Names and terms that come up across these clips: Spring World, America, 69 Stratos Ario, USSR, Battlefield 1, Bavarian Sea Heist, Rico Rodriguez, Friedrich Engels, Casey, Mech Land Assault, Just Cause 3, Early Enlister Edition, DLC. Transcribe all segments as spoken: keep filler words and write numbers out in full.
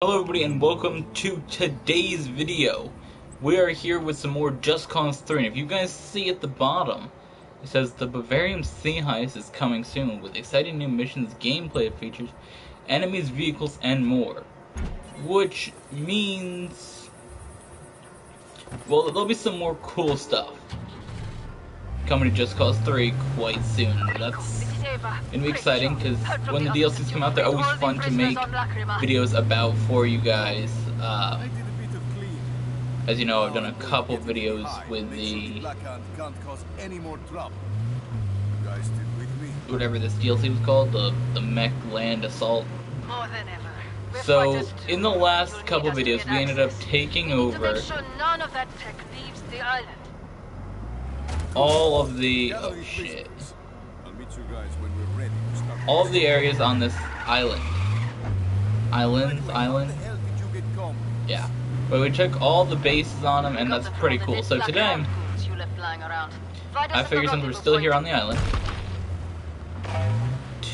Hello everybody and welcome to today's video. We are here with some more Just Cause three, and if you guys see at the bottom, it says the Bavarian Sea Heist is coming soon with exciting new missions, gameplay features, enemies, vehicles, and more. Which means, well, there'll be some more cool stuff coming to Just Cause three quite soon. That's gonna be exciting because when the D L Cs come out, they're always fun to make videos about for you guys. Uh, as you know, I've done a couple videos with the whatever this D L C was called, the the Mech Land Assault. So in the last couple videos, we ended up taking over all of the oh shit. All of the areas on this island. Islands, island. Yeah. But we took all the bases on them, and that's pretty cool. So today, I figured since we're still here on the island,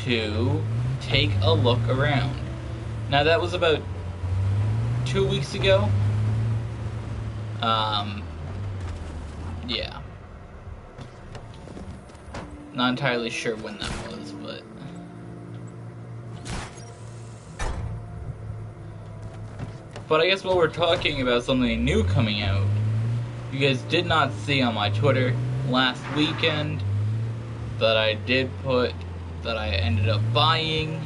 to take a look around. Now that was about two weeks ago. Um. Yeah. Not entirely sure when that was, but but I guess while we're talking about something new coming out, you guys did not see on my Twitter last weekend that I did put that I ended up buying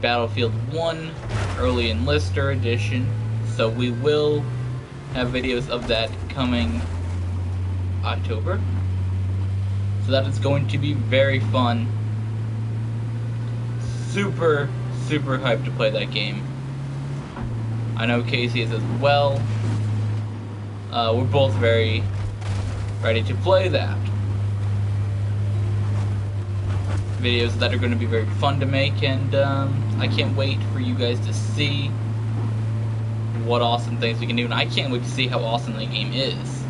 Battlefield one Early Enlister Edition. So we will have videos of that coming October. So that is going to be very fun. Super, super hyped to play that game. I know Casey is as well. Uh, we're both very ready to play that. Videos that are going to be very fun to make, and um, I can't wait for you guys to see what awesome things we can do, and I can't wait to see how awesome the game is.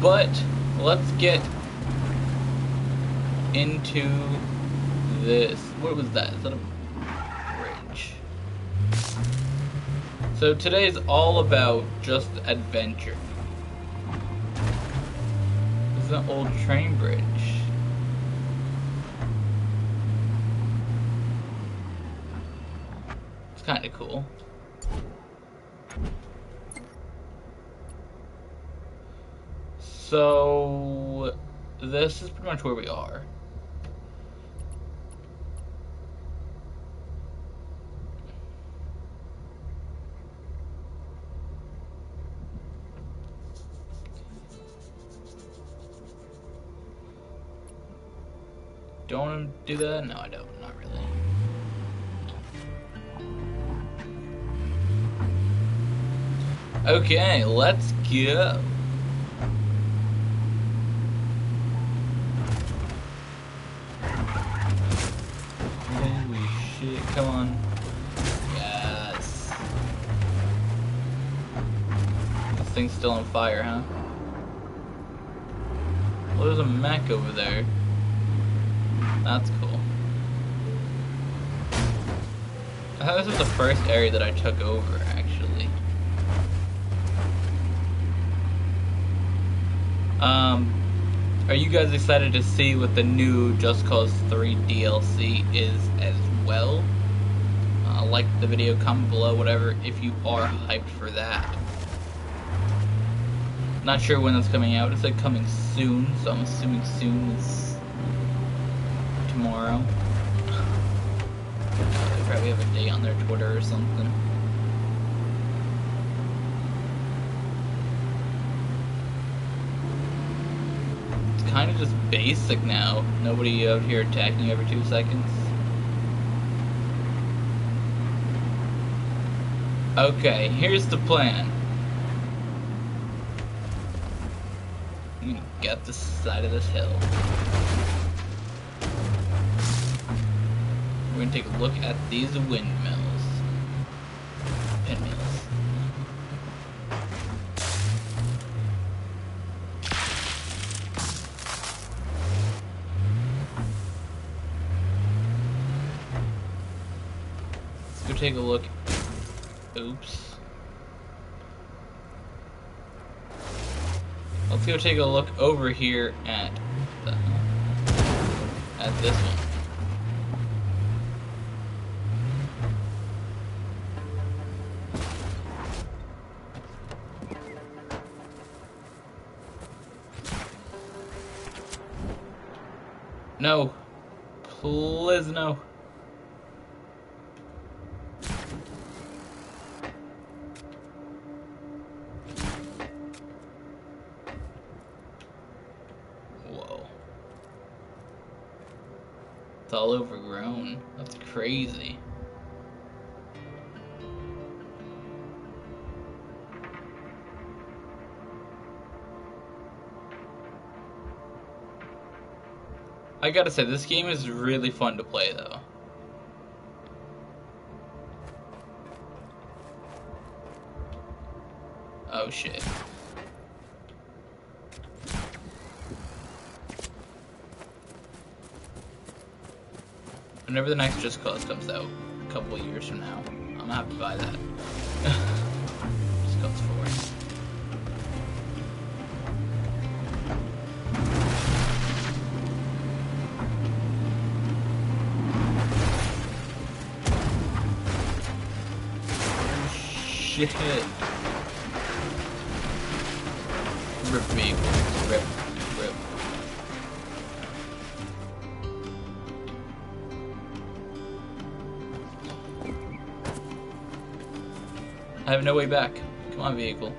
But let's get into this. What was that? Is that a bridge? So today is all about just adventure. This is an old train bridge. It's kind of cool. So, this is pretty much where we are. Don't want to do that? No, I don't. Not really. Okay, let's go. Come on. Yes. This thing's still on fire, huh? Well, there's a mech over there. That's cool. I thought this was the first area that I took over, actually. Um, are you guys excited to see what the new Just Cause three D L C is as well? Uh, like the video, comment below, whatever, if you are hyped for that. Not sure when that's coming out. It said coming soon, so I'm assuming soon is tomorrow. Uh, they probably have a date on their Twitter or something. Kind of just basic now. Nobody out here attacking every two seconds. Okay, here's the plan. I'm gonna get up the side of this hill. We're gonna take a look at these windmills. Pinwheels. to take a look. Oops. Let's go take a look over here at the, at this one. No. Please no. Whoa. It's all overgrown. That's crazy. I gotta say, this game is really fun to play, though. Oh, shit. Whenever the next Just Cause comes out, a couple years from now, I'm gonna have to buy that. Just Cause four. Shit. Rip me. Rip. Rip. I have no way back. Come on, vehicle.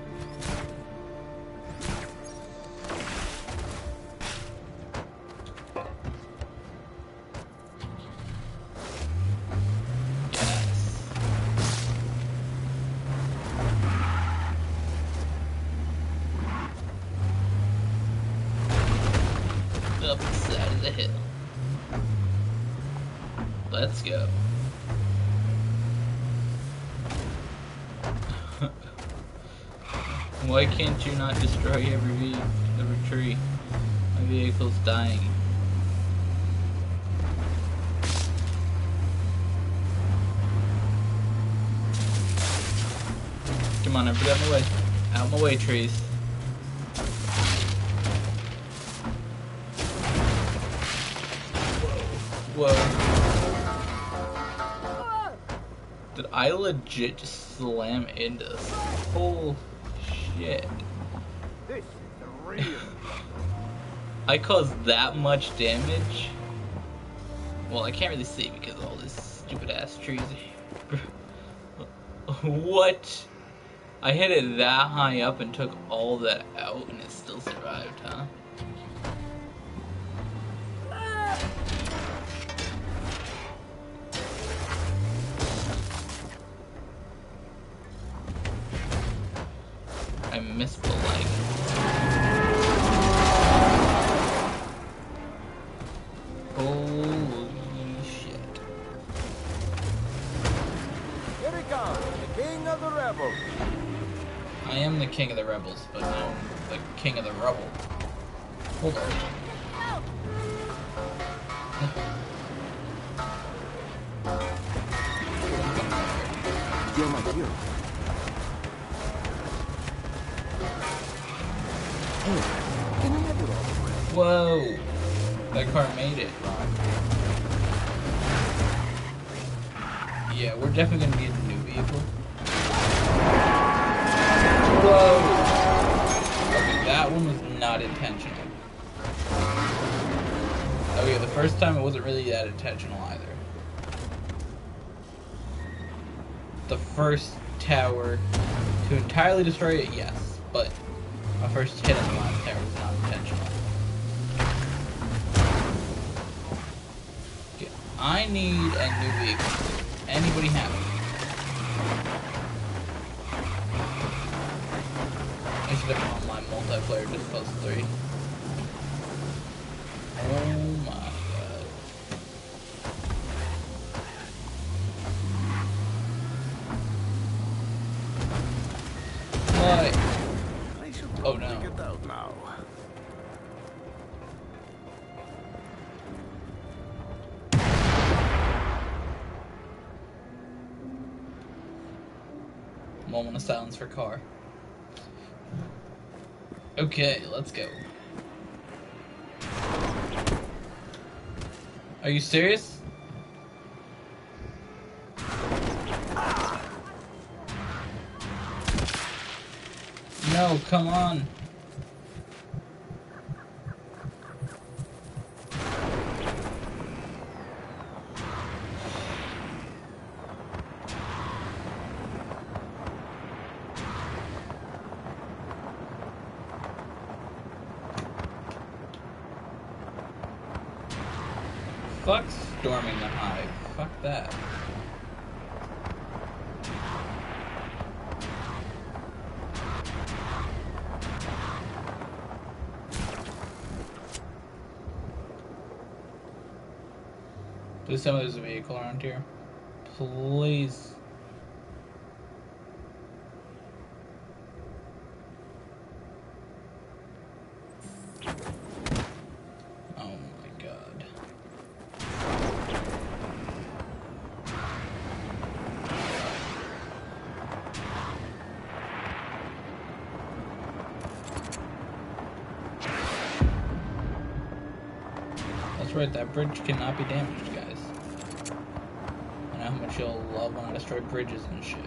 Up the side of the hill. Let's go. Why can't you not destroy every ve every tree? My vehicle's dying. Come on, I forgot my way. Out of my way, trees. Whoa. Did I legit just slam into this? Holy shit. This is the real I caused that much damage? Well, I can't really see because of all these stupid ass trees. What? I hit it that high up and took all that out and it still survived, huh? I missed the light. Holy shit. Here he comes, the king of the rebels. I am the king of the rebels, but now I'm the king of the rubble. Hold on. You're my hero. Whoa! That car made it. Yeah, we're definitely gonna get a new vehicle. Whoa! Okay, that one was not intentional. Oh yeah, the first time it wasn't really that intentional either. The first tower, to entirely destroy it, yes, but my first hit on the last tower was not intentional. Okay, I need a new vehicle. Anybody have it? I should have an online multiplayer Just Cause three. Oh my god. Oh no. Get out now. moment of silence for Carr. Okay, let's go. Are you serious? No, come on. Fuck storming the hive. Fuck that. Please tell me there's a vehicle around here. Please. Right, that bridge cannot be damaged, guys. I know how much you'll love when I destroy bridges and shit,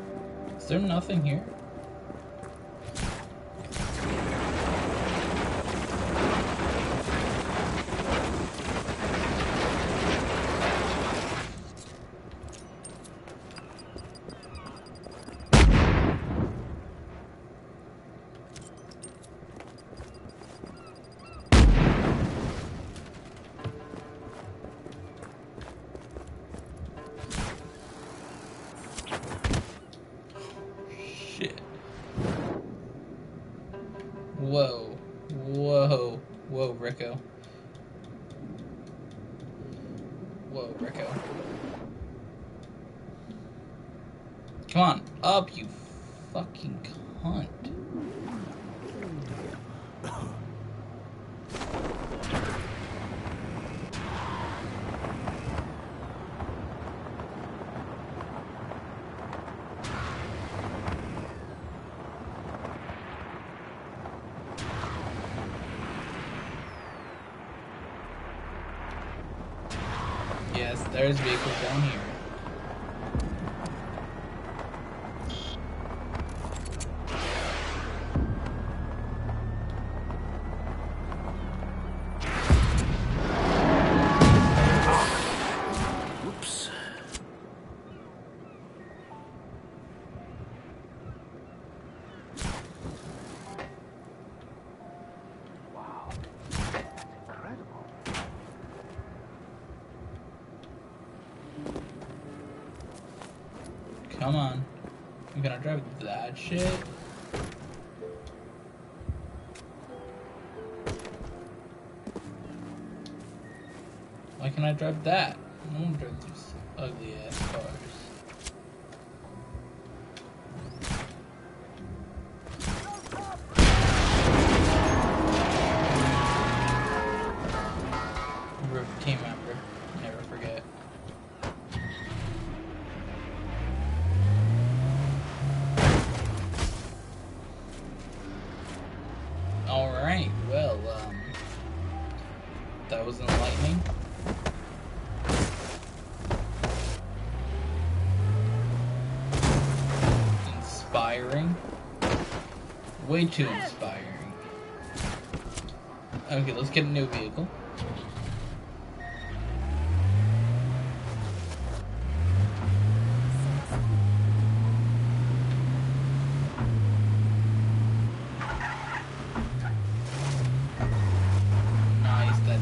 but... Is there nothing here? Whoa, whoa, whoa, Rico. Whoa, Rico. Come on, up, you fucking cunt. Yes, there's vehicles down here. Oops. Wow. Incredible. Come on. I'm gonna drive that shit. Why can't I drive that? I don't wanna drive these ugly ass cars. Alright, well, um, that was enlightening. Inspiring. Way too inspiring. Okay, let's get a new vehicle.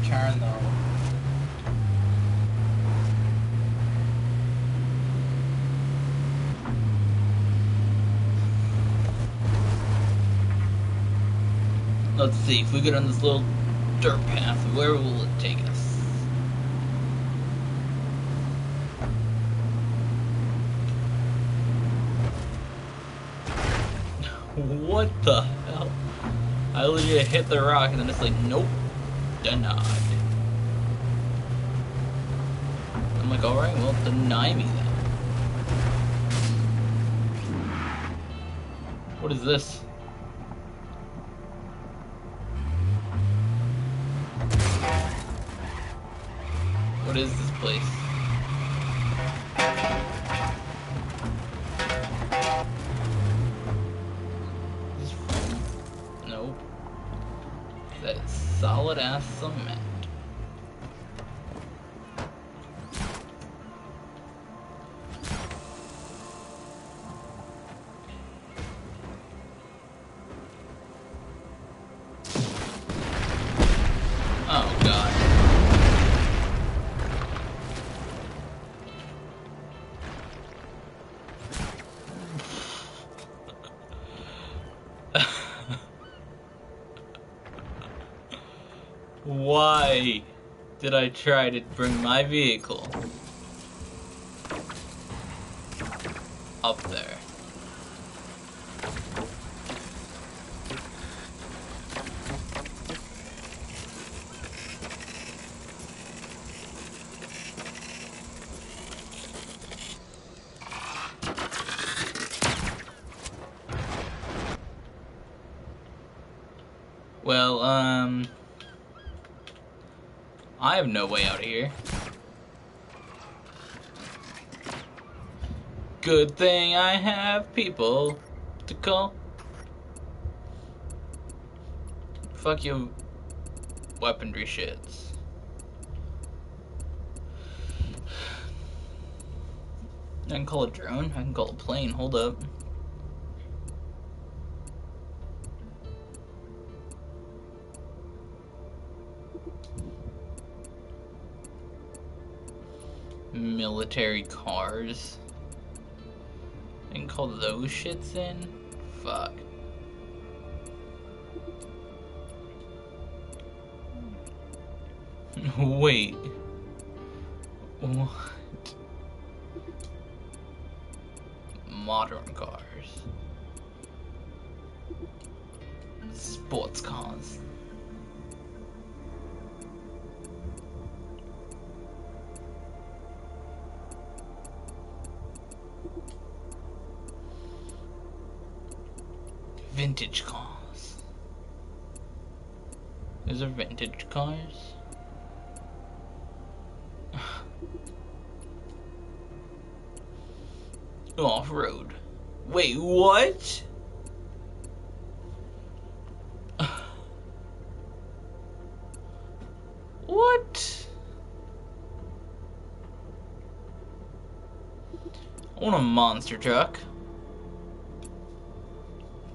Turn though. Let's see, if we get on this little dirt path, where will it take us? What the hell? I legit hit the rock and then it's like, nope, denied. I'm like, alright, well, deny me then. What is this? What is this place? Is this fun? Nope. That is solid ass cement. Why did I try to bring my vehicle up there? Well, um... I have no way out of here. Good thing I have people to call. Fuck your weaponry shits. I can call a drone, I can call a plane, hold up. Military cars and call those shits in? Fuck. Wait. What? Modern cars. Sports cars. Vintage cars. Is there vintage cars? Off-road. Wait, what? What? I want a monster truck.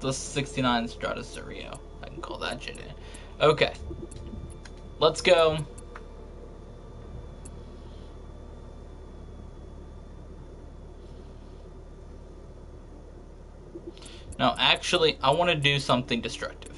The sixty-nine Stratos Ario. I can call that shit in. Okay. Let's go. Now, actually, I want to do something destructive.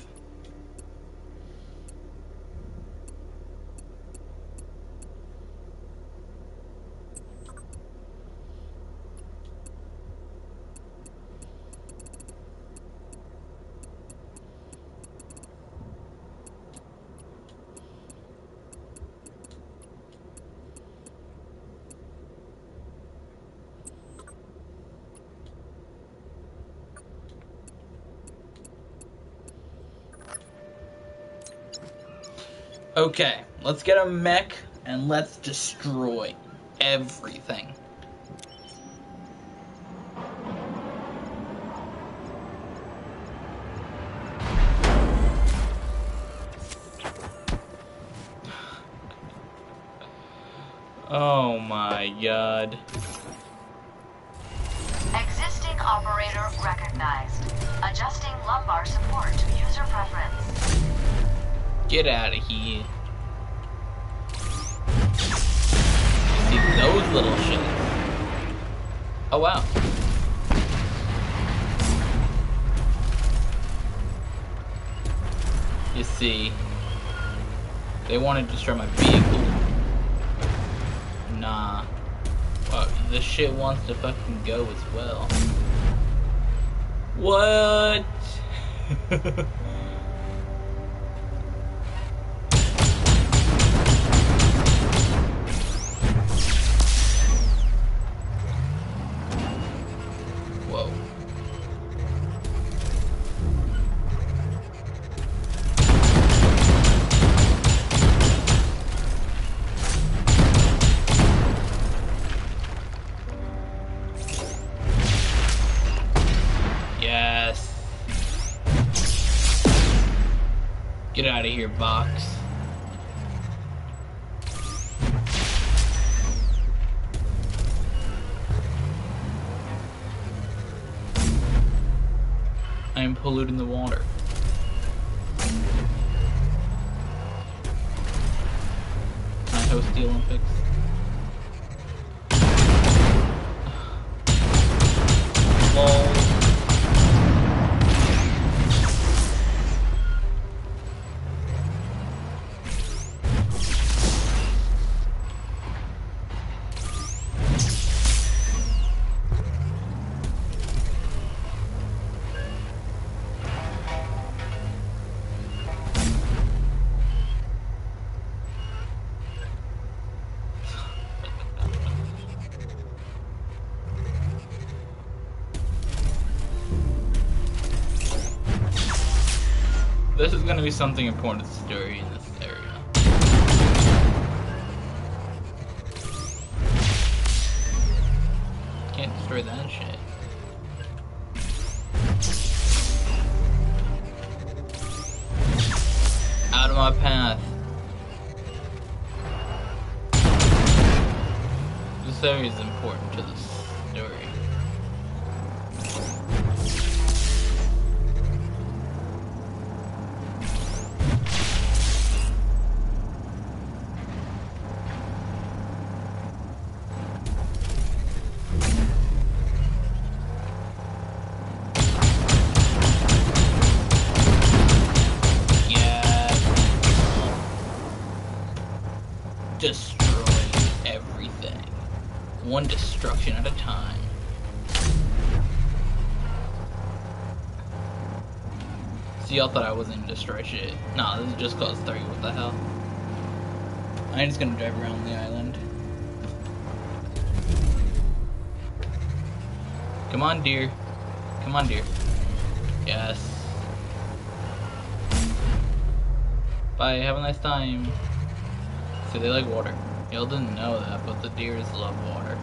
Okay, let's get a mech and let's destroy everything. Oh my god. Existing operator recognized. Adjusting lumbar support to user preference. Get out of here. See those little shits. Oh wow. You see, they want to destroy my vehicle. Nah. Wow, this shit wants to fucking go as well. What? Get out of here, box. I am polluting the water. I host the Olympics. This is gonna be something important to story in this area. Can't destroy that shit. Out of my path. This area is important to the story. Destroying everything. One destruction at a time. See, y'all thought I wasn't gonna destroy shit. Nah, this is Just Cause three, what the hell? I'm just gonna drive around the island. Come on, deer. Come on, deer. Yes. Bye, have a nice time. So they like water. Y'all didn't know that, but the deers love water.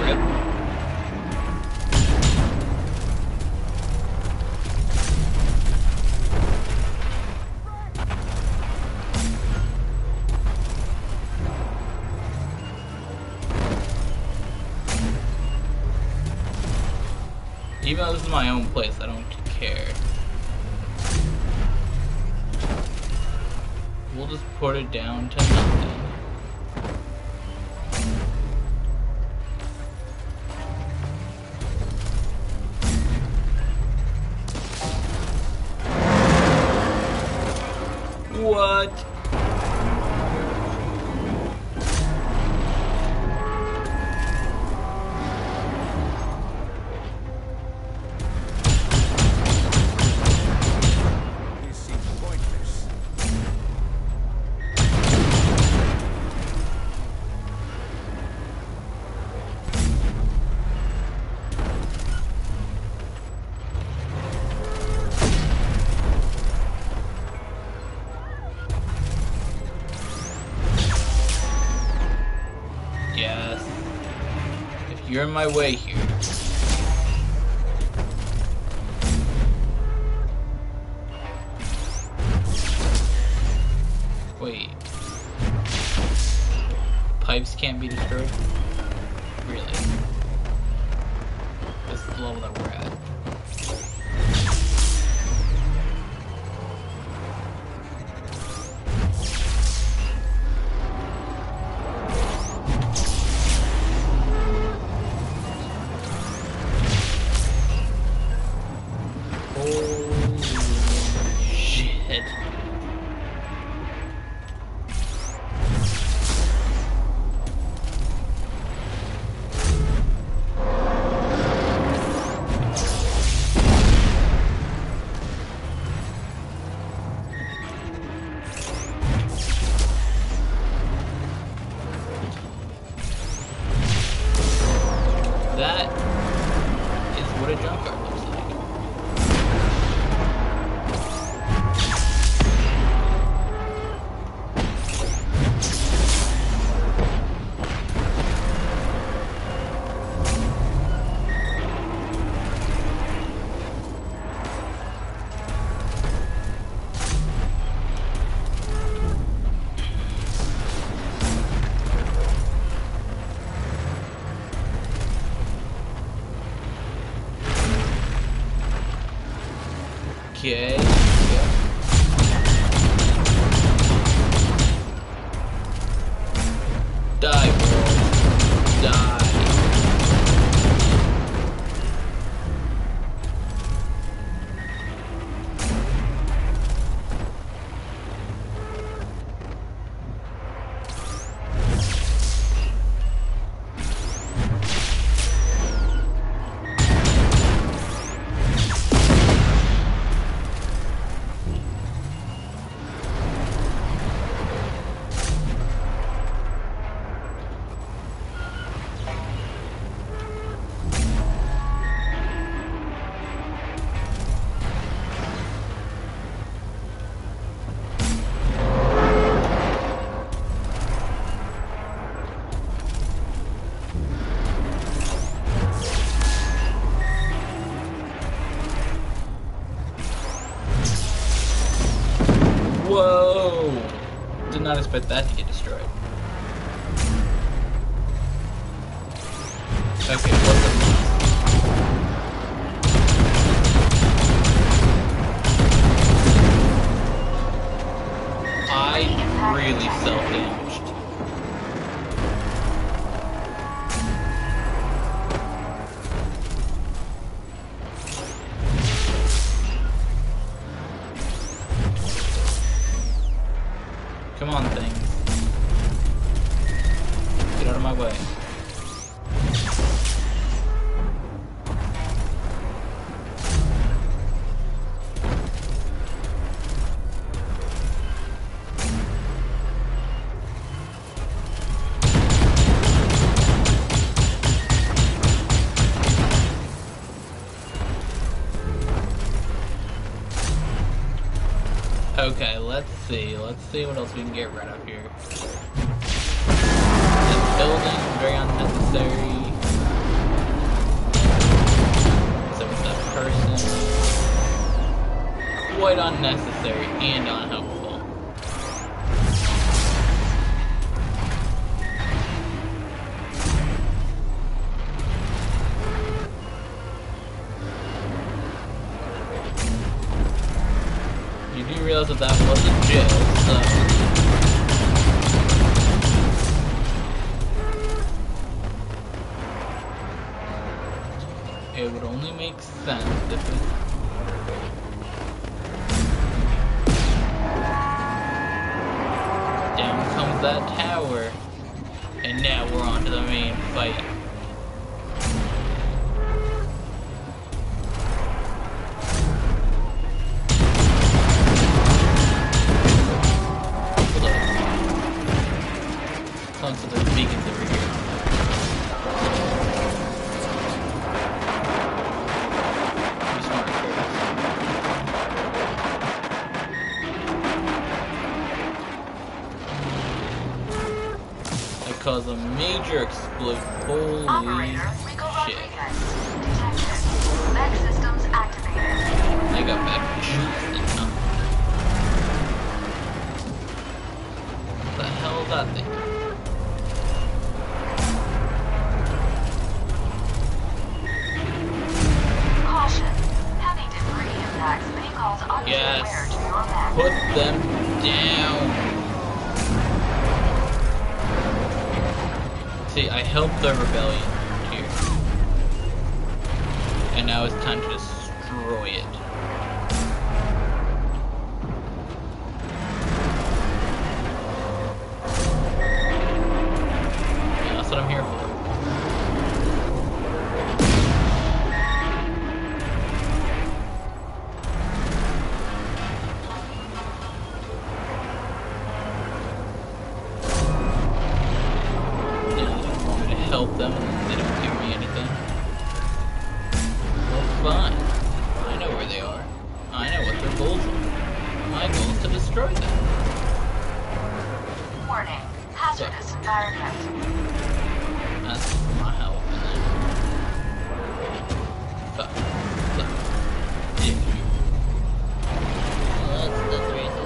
Rip. Even though this is my own place, I don't care. We'll just put it down to nothing. What? Yes. If you're in my way here. Wait. Pipes can't be destroyed? Really? This is the level that we're at. That is what a junkyard looks like. Okay. Die, world. Die. I did not expect that to get destroyed. Okay, what the... I really self-damaged. Okay, let's see. Let's see what else we can get right up here. This building is very unnecessary. So with that person. Quite unnecessary and unhelpful. I realized that that was a jail, so... It would only make sense if it... Down comes that tower. And now we're on to the main fight. Cause a major explosion. Holy Operator, Rico Rodriguez. Shit. Detected. Mech systems activated. I got back to shoot this time. What the hell is that thing? Caution. Heavy debris impacts may cause unfair wear to your back. Put them down. See, I helped the rebellion here. And now it's time to destroy it. Yeah, that's what I'm here for. Help them and they don't give me anything. Well, fine. I know where they are. I know what their goals are. My goal is to destroy them. Warning. Hazardous environment. That's my help. Fuck. Fuck. Yeah. Well, that's the reason.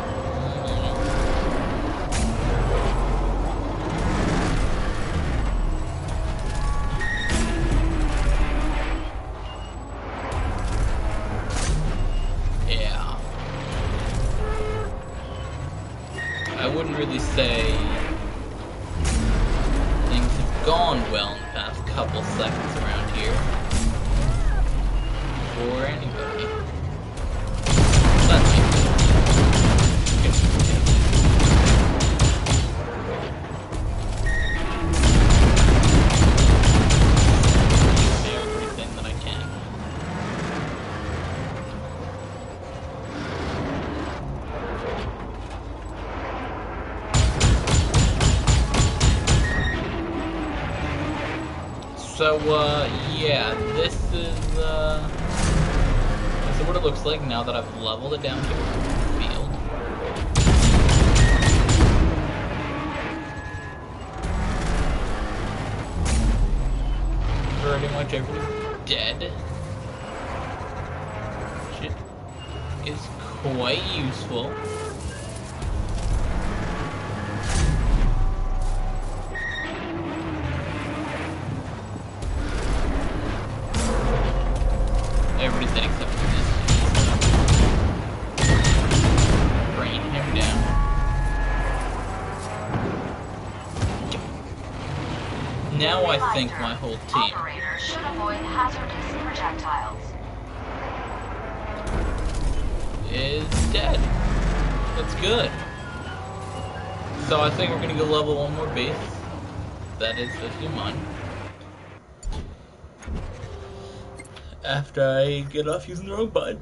can really say things have gone well in the past couple seconds around here for anybody. That's it. So, uh, yeah, this is, uh, this is what it looks like now that I've leveled it down to a field. Pretty much everything's dead. Shit is quite useful. Everything except for this. Bring him down. Now I think my whole team. Operator should avoid hazardous projectiles. Is dead. That's good. So I think we're gonna go level one more base. That is the do mine. After I get off using the wrong button.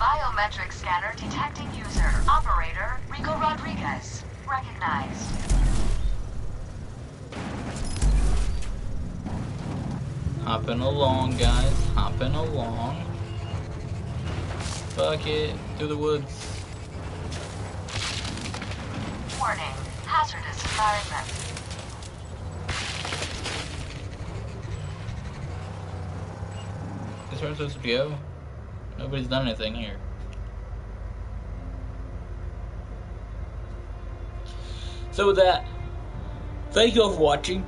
Biometric scanner detecting user. Operator, Rico Rodriguez. Recognized. Hopping along, guys. Hopping along. Fuck it. Through the woods. Warning. Hazardous environment. Is where I'm supposed to go? Nobody's done anything here. So with that, thank you all for watching.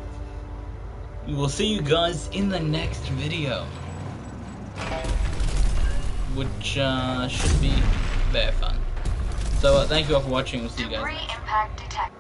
We will see you guys in the next video, which uh, should be very fun. So uh, thank you all for watching. We'll see you guys.